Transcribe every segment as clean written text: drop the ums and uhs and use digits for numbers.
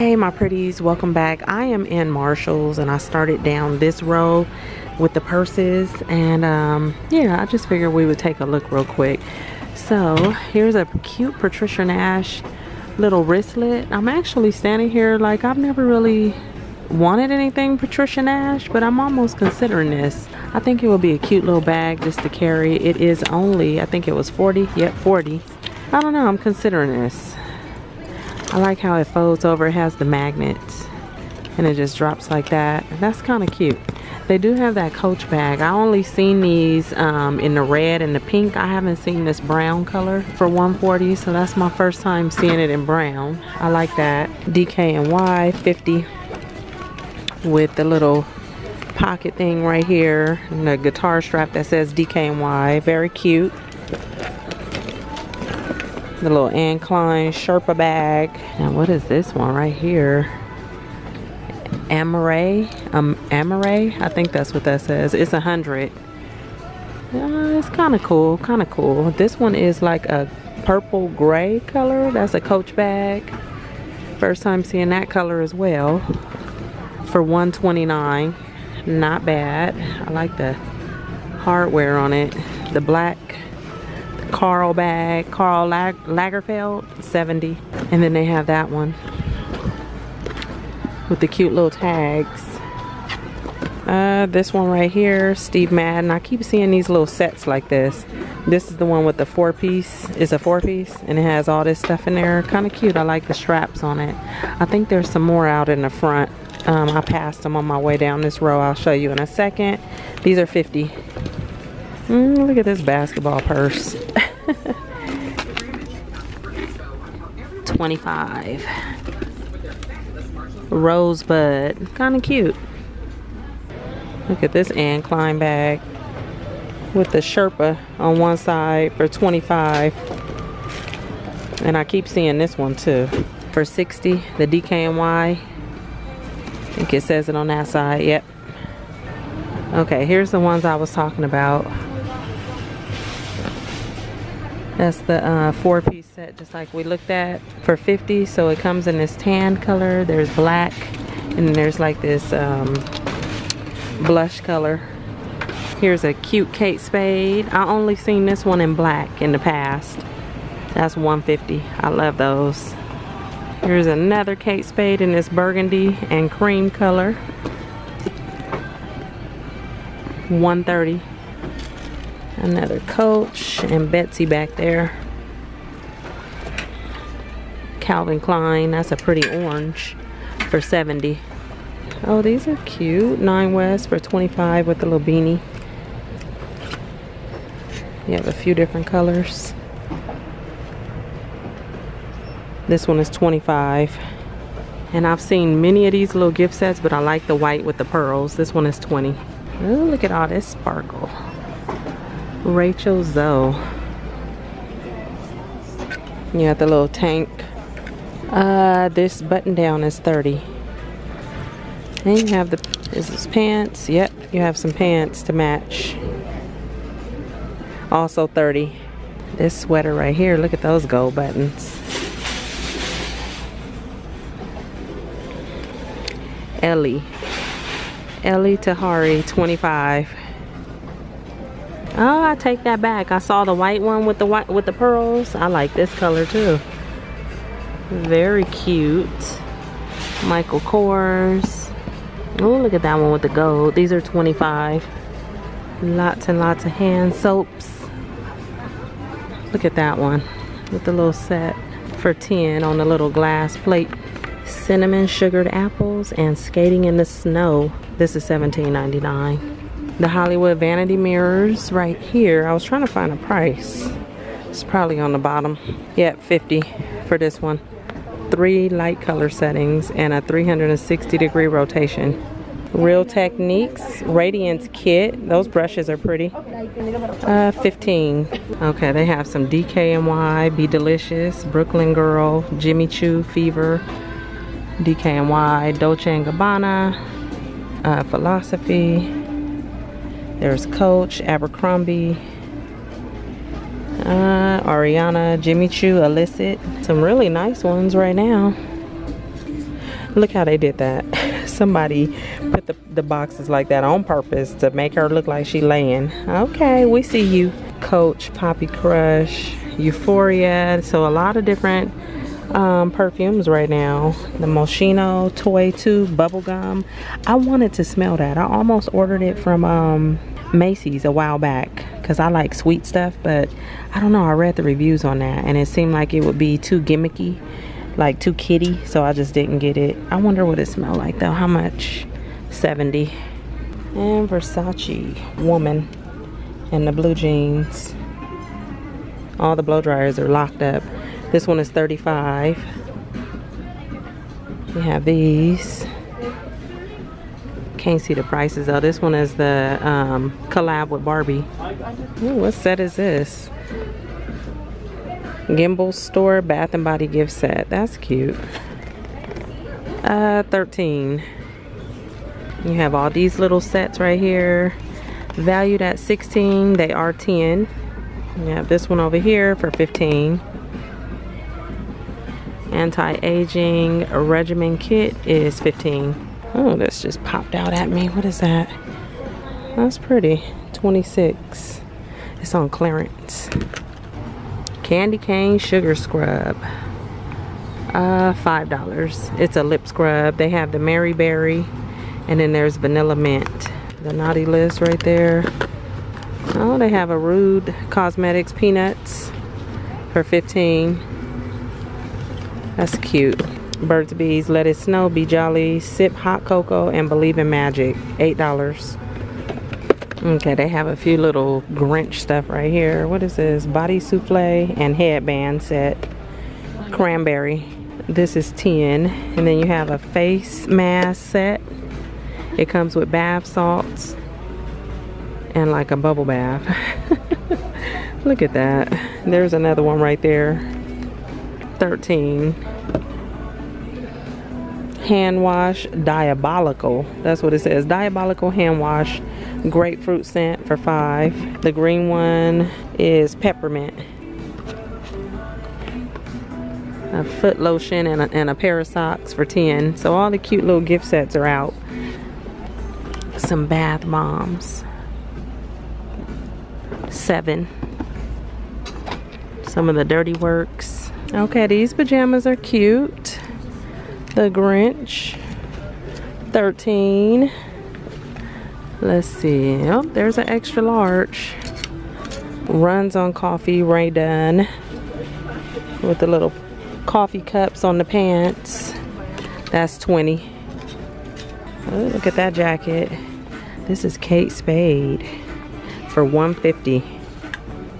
Hey my pretties, welcome back. I am in Marshall's and I started down this row with the purses, and yeah, I just figured we would take a look real quick. So here's a cute Patricia Nash little wristlet. I'm actually standing here like I've never really wanted anything Patricia Nash, but I'm almost considering this. I think it will be a cute little bag just to carry. It is only, I think it was 40, yep, 40. I don't know, I'm considering this. I like how it folds over, it has the magnets, and it just drops like that. That's kind of cute. They do have that Coach bag. I only seen these in the red and the pink. I haven't seen this brown color for 140, so that's my first time seeing it in brown. I like that. DKNY 50 with the little pocket thing right here and the guitar strap that says DKNY. Very cute. The little Anne Klein Sherpa bag. Now what is this one right here? Amare, I think that's what that says. It's 100. It's kind of cool, kind of cool. This one is like a purple gray color. That's a Coach bag. First time seeing that color as well for 129. Not bad. I like the hardware on it. The black Carl bag, Carl Lagerfeld, 70. And then they have that one with the cute little tags. This one right here, Steve Madden. I keep seeing these little sets like this. This is the one with the four-piece. It's a four-piece and it has all this stuff in there. Kind of cute. I like the straps on it. I think there's some more out in the front. I passed them on my way down this row. I'll show you in a second. These are 50. Look at this basketball purse. 25. Rosebud. Kind of cute. Look at this Anne Klein bag with the Sherpa on one side for 25. And I keep seeing this one too. For 60, the DKNY. I think it says it on that side. Yep. Okay, here's the ones I was talking about. That's the four-piece set, just like we looked at, for 50. So it comes in this tan color, there's black, and there's like this blush color. Here's a cute Kate Spade. I only seen this one in black in the past. That's 150. I love those. Here's another Kate Spade in this burgundy and cream color. 130. Another Coach and Betsy back there. Calvin Klein, that's a pretty orange, for 70. Oh, these are cute. Nine West for 25 with a little beanie. You have a few different colors. This one is 25. And I've seen many of these little gift sets, but I like the white with the pearls. This one is 20. Oh, look at all this sparkle. Rachel Zoe. You got the little tank. This button down is 30. And you have is this pants? Yep, you have some pants to match. Also 30. This sweater right here, look at those gold buttons. Ellie Tahari, 25. Oh, I take that back. I saw the white one with the pearls. I like this color too. Very cute. Michael Kors. Oh, look at that one with the gold. These are 25. Lots and lots of hand soaps. Look at that one with the little set for 10 on the little glass plate. Cinnamon sugared apples and skating in the snow. This is $17.99. The Hollywood vanity mirrors right here. I was trying to find a price. It's probably on the bottom. Yep, 50 for this one. 3 light color settings and a 360-degree rotation. Real Techniques Radiance Kit. Those brushes are pretty. 15. Okay, they have some DKNY, Be Delicious, Brooklyn Girl, Jimmy Choo, Fever, DKNY, Dolce & Gabbana, Philosophy. There's Coach, Abercrombie, Ariana, Jimmy Choo, Illicit. Some really nice ones right now. Look how they did that. Somebody put the boxes like that on purpose to make her look like she laying. Okay, we see you. Coach, Poppy Crush, Euphoria. So a lot of different perfumes right now. The Moschino Toy 2 Bubblegum. I wanted to smell that. I almost ordered it from Macy's a while back because I like sweet stuff, but I don't know. I read the reviews on that and it seemed like it would be too gimmicky, like too kiddie, so I just didn't get it. I wonder what it smelled like though. How much? $70. And Versace Woman and the blue jeans. All the blow dryers are locked up. This one is $35. We have these. Can't see the prices though. This one is the collab with Barbie. Ooh, what set is this? Gimbal Store Bath and Body gift set. That's cute. $13. You have all these little sets right here. Valued at $16. They are $10. You have this one over here for $15. Anti-aging regimen kit is $15. Oh, this just popped out at me. What is that? That's pretty. $26. It's on clearance. Candy cane sugar scrub, $5. It's a lip scrub. They have the Mary Berry and then there's vanilla mint. The naughty list right there. Oh, they have a Rude Cosmetics Peanuts for $15. That's cute. Birds, Bees, Let It Snow, Be Jolly, Sip Hot Cocoa, and Believe in Magic, $8. Okay, they have a few little Grinch stuff right here. What is this? Body Souffle and Headband set. Cranberry. This is $10. And then you have a face mask set. It comes with bath salts and like a bubble bath. Look at that. There's another one right there. $13. Hand wash, diabolical. That's what it says. Diabolical hand wash. Grapefruit scent for $5. The green one is peppermint. A foot lotion and a pair of socks for $10. So all the cute little gift sets are out. Some bath bombs. $7. Some of the Dirty Works. Okay, these pajamas are cute. The Grinch. $13. Let's see. Oh, there's an extra large. Runs on coffee, Ray Dunn. With the little coffee cups on the pants. That's $20. Oh, look at that jacket. This is Kate Spade for $150.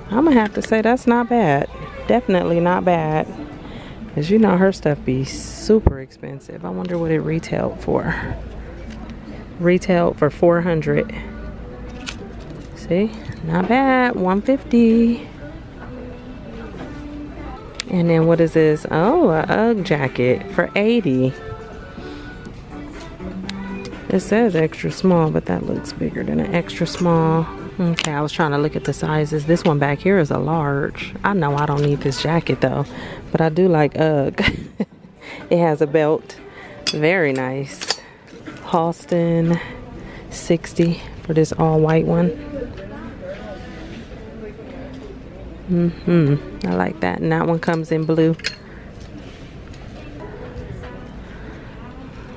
I'm gonna have to say that's not bad. Definitely not bad. As you know, her stuff be super expensive. I wonder what it retailed for. Retailed for $400. See, not bad. $150. And then what is this? Oh, a UGG jacket for $80. It says extra small, but that looks bigger than an extra small. Okay, I was trying to look at the sizes. This one back here is a large. I know I don't need this jacket though, but I do like UGG. It has a belt. Very nice. Halston, $60 for this all white one. I like that. And that one comes in blue.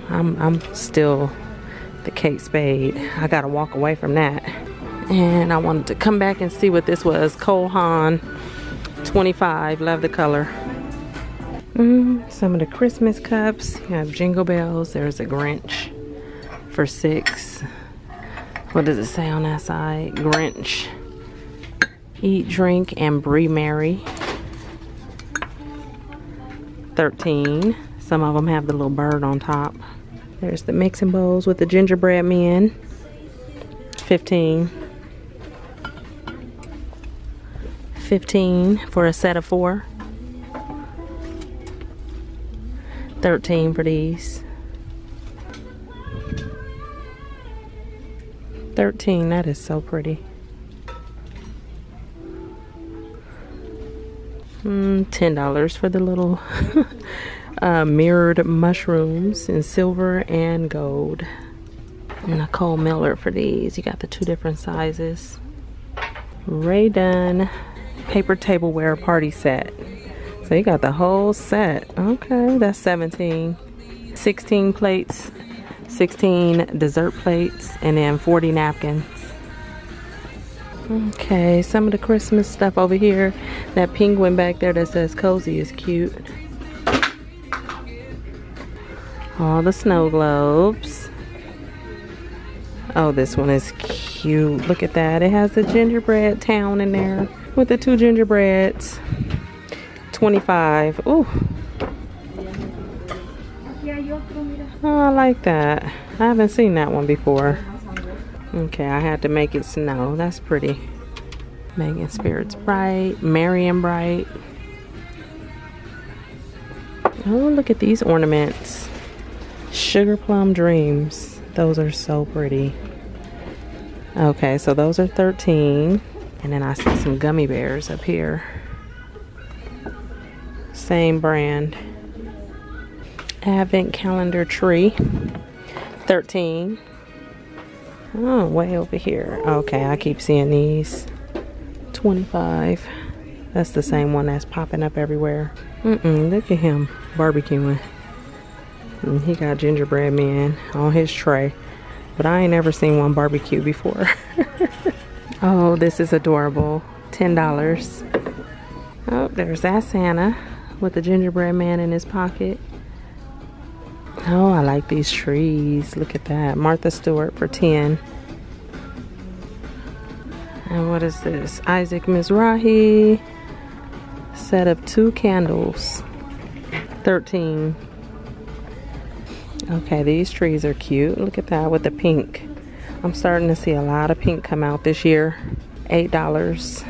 I'm still the Kate Spade. I gotta walk away from that. And I wanted to come back and see what this was. Cole Haan, $25. Love the color. Some of the Christmas cups. You have Jingle Bells. There's a Grinch for $6. What does it say on that side? Grinch. Eat, Drink, and Brie Mary. $13. Some of them have the little bird on top. There's the mixing bowls with the gingerbread men. $15. $15 for a set of 4. $13 for these. $13, that is so pretty. $10 for the little mirrored mushrooms in silver and gold. Nicole Miller for these. You got the two different sizes. Ray Dunn paper tableware party set. So you got the whole set. Okay, that's 17. 16 plates, 16 dessert plates, and then 40 napkins. Okay, some of the Christmas stuff over here. That penguin back there that says cozy is cute. All the snow globes. Oh, this one is cute. Look at that. It has the gingerbread town in there with the two gingerbreads. 25. Ooh. Oh, I like that. I haven't seen that one before. Okay, I had to make it snow. That's pretty. Making spirits bright. Marion bright. Oh, look at these ornaments. Sugar plum dreams. Those are so pretty. Okay, so those are 13. And then I see some gummy bears up here. Same brand. Advent calendar tree. 13. Oh, way over here. Okay, I keep seeing these. 25. That's the same one that's popping up everywhere. Look at him barbecuing. And he got gingerbread man on his tray, but I ain't never seen one barbecue before. Oh, this is adorable. $10. Oh, there's that Santa with the gingerbread man in his pocket. Oh, I like these trees. Look at that. Martha Stewart for 10. And what is this? Isaac Mizrahi. Set of 2 candles. 13. Okay, these trees are cute. Look at that with the pink. I'm starting to see a lot of pink come out this year. $8.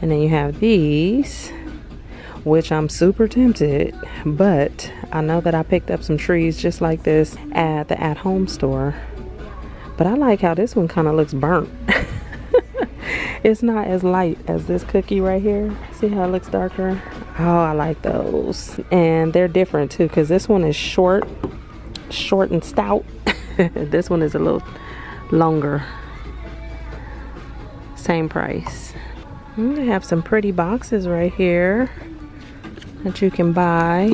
And then you have these, which I'm super tempted, but I know that I picked up some trees just like this at the at-home store. But I like how this one kind of looks burnt. It's not as light as this cookie right here. See how it looks darker? Oh, I like those. And they're different too, because this one is short and stout. This one is a little longer. Same price. They have some pretty boxes right here that you can buy.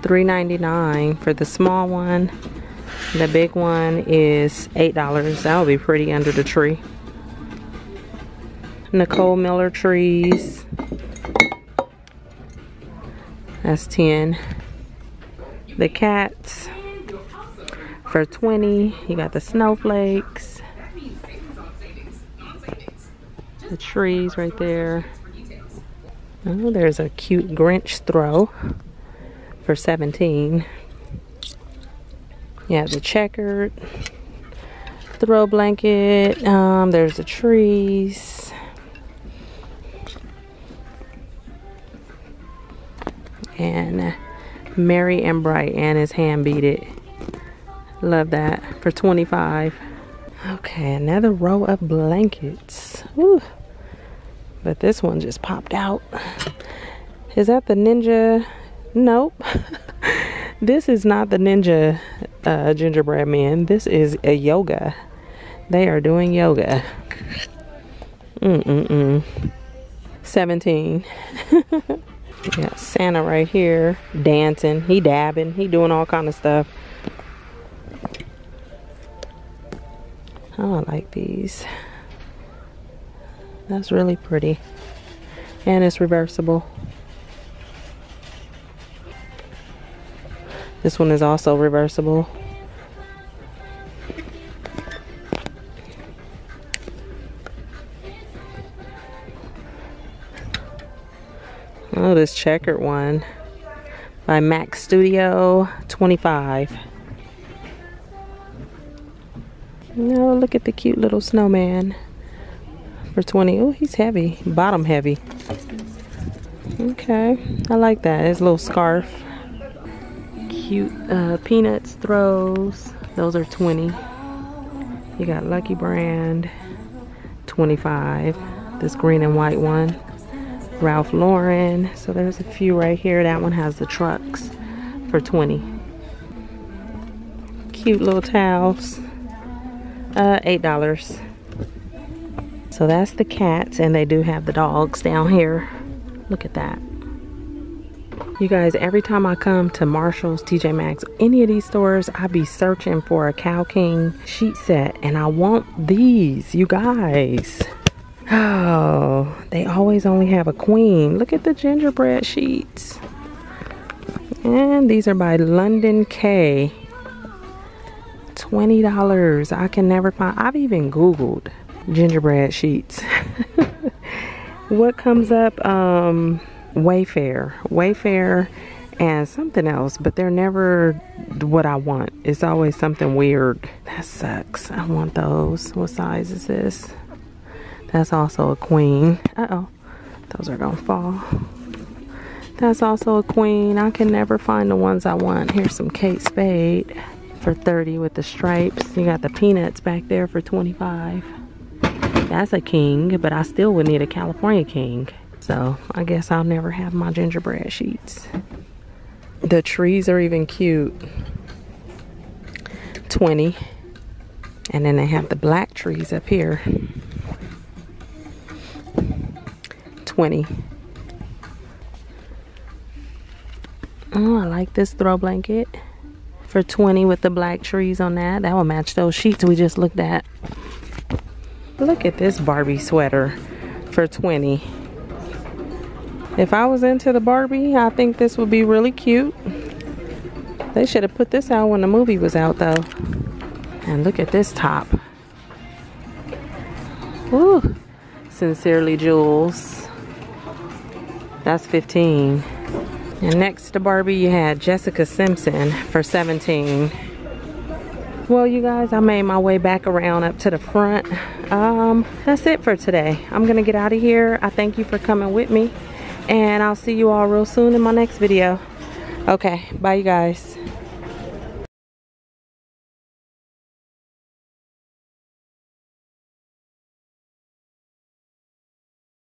$3.99 for the small one. The big one is $8. That would be pretty under the tree. Nicole Miller trees. That's 10. The cats for 20. You got the snowflakes. The trees right there. Oh, there's a cute Grinch throw for 17. You have the checkered throw blanket. There's the trees. And Merry and Bright, and it's hand beaded. Love that for 25. Okay, another row of blankets. Ooh. But this one just popped out. Is that the Ninja? Nope. This is not the Ninja gingerbread man. This is a yoga. They are doing yoga. 17. Yeah, Santa right here dancing. He dabbing. He doing all kind of stuff. Oh, I like these. That's really pretty. And it's reversible. This one is also reversible. Oh, this checkered one by Mac Studio, 25. No, look at the cute little snowman for 20. Oh, he's heavy, bottom heavy. Okay, I like that. His little scarf. Cute Peanuts throws. Those are 20. You got Lucky Brand, 25. This green and white one, Ralph Lauren. So there's a few right here. That one has the trucks for $20. Cute little towels, $8. So that's the cats, and they do have the dogs down here. Look at that. You guys, every time I come to Marshall's, TJ Maxx, any of these stores, I be searching for a Cow King sheet set, and I want these, you guys. Oh, they always only have a queen. Look at the gingerbread sheets. And these are by London K. $20. I can never find. I've even Googled gingerbread sheets. What comes up? Wayfair and something else, but they're never what I want. It's always something weird. That sucks. I want those. What size is this? That's also a queen. Uh-oh. Those are gonna fall. That's also a queen. I can never find the ones I want. Here's some Kate Spade for $30 with the stripes. You got the Peanuts back there for $25. That's a king, but I still would need a California king. So I guess I'll never have my gingerbread sheets. The trees are even cute. $20. And then they have the black trees up here. $20. Oh, I like this throw blanket for $20 with the black trees on that. That will match those sheets we just looked at. Look at this Barbie sweater for $20. If I was into the Barbie, I think this would be really cute. They should have put this out when the movie was out though. And look at this top. Ooh, Sincerely Jewels. That's $15. And next to Barbie, you had Jessica Simpson for $17. Well, you guys, I made my way back around up to the front. That's it for today. I'm gonna get out of here. I thank you for coming with me. And I'll see you all real soon in my next video. Okay, bye you guys.